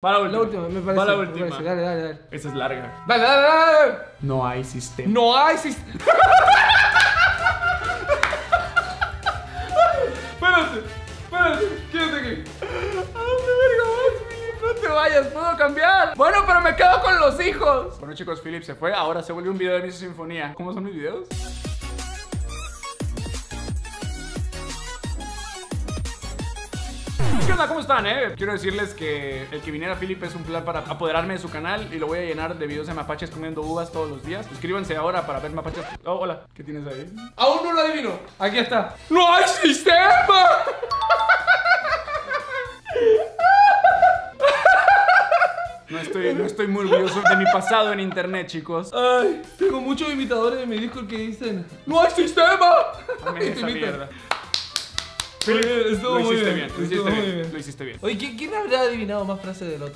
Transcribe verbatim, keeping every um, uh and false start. Para última, la última, me parece. Para la última. Parece. Dale, dale, dale. Esa es larga. Dale, dale, dale. No hay sistema. No hay sistema. Espérate, espérate, quédate aquí. ¿A dónde verga vas, Philip? No te vayas, puedo cambiar. Bueno, pero me quedo con los hijos. Bueno, chicos, Philip se fue. Ahora se vuelve un video de Missa Sinfonia. ¿Cómo son mis videos? ¿Qué onda? ¿Cómo están, eh? Quiero decirles que el que viniera Philip es un plan para apoderarme de su canal y lo voy a llenar de videos de mapaches comiendo uvas todos los días. Suscríbanse ahora para ver mapaches. Oh, hola. ¿Qué tienes ahí? Aún no lo adivino. Aquí está. ¡No hay sistema! No estoy, no estoy muy orgulloso de mi pasado en internet, chicos. Ay, tengo muchos imitadores de mi Discord que dicen ¡no hay sistema! Dame esa mierda. Philip, lo hiciste bien, bien, lo hiciste bien, bien, lo hiciste bien. Oye, ¿quién habrá adivinado más frases del otro?